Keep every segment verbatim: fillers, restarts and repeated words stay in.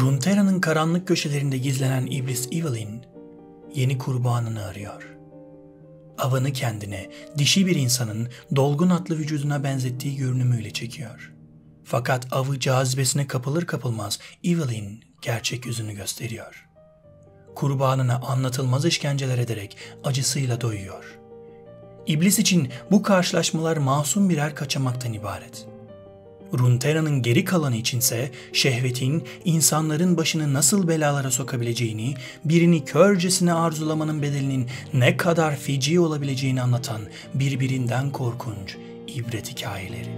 Runeterra'nın karanlık köşelerinde gizlenen iblis Evelynn, yeni kurbanını arıyor. Avını kendine, dişi bir insanın dolgun atlı vücuduna benzettiği görünümüyle çekiyor. Fakat avı cazibesine kapılır kapılmaz Evelynn gerçek yüzünü gösteriyor. Kurbanına anlatılmaz işkenceler ederek acısıyla doyuyor. İblis için bu karşılaşmalar masum birer kaçamaktan ibaret. Runeterra'nın geri kalanı içinse şehvetin insanların başını nasıl belalara sokabileceğini, birini körcesine arzulamanın bedelinin ne kadar feci olabileceğini anlatan birbirinden korkunç ibret hikayeleri.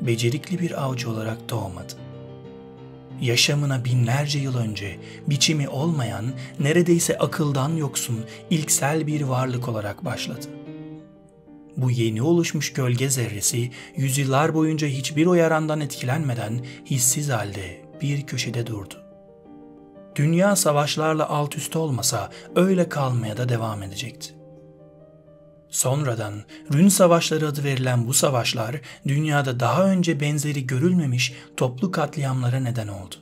Becerikli bir avcı olarak doğmadı. Yaşamına binlerce yıl önce biçimi olmayan, neredeyse akıldan yoksun ilksel bir varlık olarak başladı. Bu yeni oluşmuş gölge zerresi yüzyıllar boyunca hiçbir uyarandan etkilenmeden hissiz halde bir köşede durdu. Dünya savaşlarla alt üst olmasa öyle kalmaya da devam edecekti. Sonradan Rün Savaşları adı verilen bu savaşlar dünyada daha önce benzeri görülmemiş toplu katliamlara neden oldu.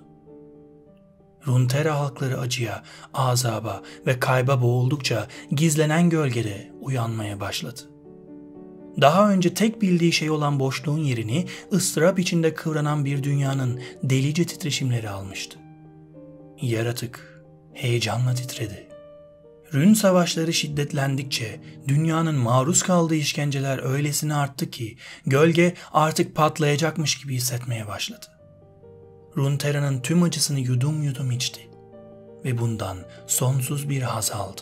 Runeterra halkları acıya, azaba ve kayba boğuldukça gizlenen gölgede uyanmaya başladı. Daha önce tek bildiği şey olan boşluğun yerini ıstırap içinde kıvranan bir dünyanın delice titreşimleri almıştı. Yaratık heyecanla titredi. Rün savaşları şiddetlendikçe dünyanın maruz kaldığı işkenceler öylesine arttı ki gölge artık patlayacakmış gibi hissetmeye başladı. Runeterra'nın tüm acısını yudum yudum içti ve bundan sonsuz bir haz aldı.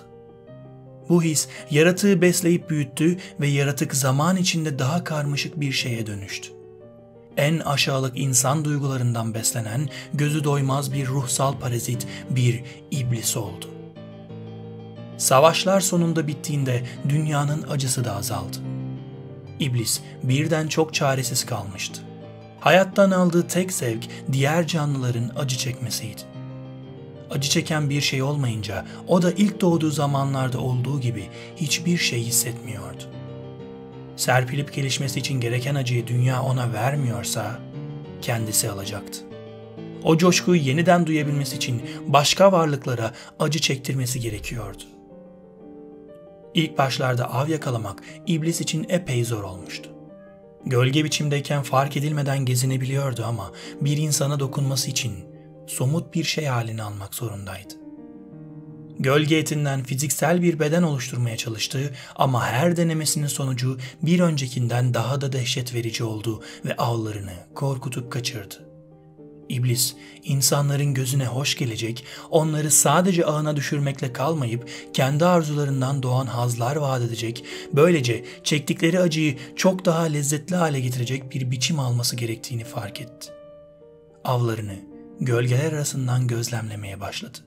Bu his yaratığı besleyip büyüttü ve yaratık zaman içinde daha karmaşık bir şeye dönüştü. En aşağılık insan duygularından beslenen gözü doymaz bir ruhsal parazit, bir iblis oldu. Savaşlar sonunda bittiğinde dünyanın acısı da azaldı. İblis birden çok çaresiz kalmıştı. Hayattan aldığı tek zevk diğer canlıların acı çekmesiydi. Acı çeken bir şey olmayınca o da ilk doğduğu zamanlarda olduğu gibi hiçbir şey hissetmiyordu. Serpilip gelişmesi için gereken acıyı dünya ona vermiyorsa kendisi alacaktı. O coşkuyu yeniden duyabilmesi için başka varlıklara acı çektirmesi gerekiyordu. İlk başlarda av yakalamak iblis için epey zor olmuştu. Gölge biçimdeyken fark edilmeden gezinebiliyordu ama bir insana dokunması için somut bir şey haline almak zorundaydı. Gölge etinden fiziksel bir beden oluşturmaya çalıştı ama her denemesinin sonucu bir öncekinden daha da dehşet verici oldu ve avlarını korkutup kaçırdı. İblis, insanların gözüne hoş gelecek, onları sadece ağına düşürmekle kalmayıp kendi arzularından doğan hazlar vaat edecek, böylece çektikleri acıyı çok daha lezzetli hale getirecek bir biçim alması gerektiğini fark etti. Avlarını gölgeler arasından gözlemlemeye başladı.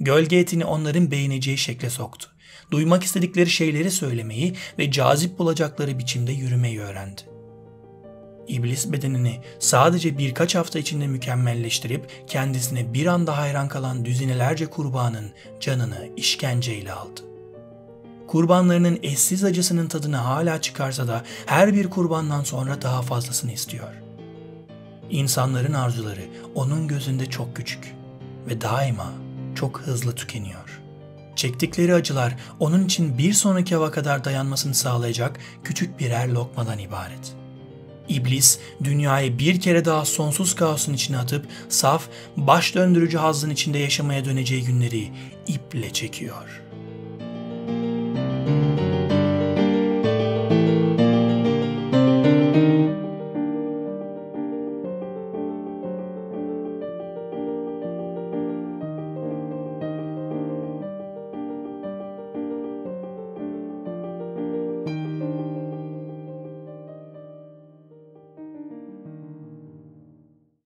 Gölge etini onların beğeneceği şekle soktu. Duymak istedikleri şeyleri söylemeyi ve cazip bulacakları biçimde yürümeyi öğrendi. İblis bedenini sadece birkaç hafta içinde mükemmelleştirip kendisine bir anda hayran kalan düzinelerce kurbanın canını işkenceyle aldı. Kurbanlarının eşsiz acısının tadını hala çıkarsa da her bir kurbandan sonra daha fazlasını istiyor. İnsanların arzuları onun gözünde çok küçük ve daima çok hızlı tükeniyor. Çektikleri acılar onun için bir sonraki ava kadar dayanmasını sağlayacak küçük birer lokmadan ibaret. İblis, dünyayı bir kere daha sonsuz kaosun içine atıp saf, baş döndürücü hazın içinde yaşamaya döneceği günleri iple çekiyor.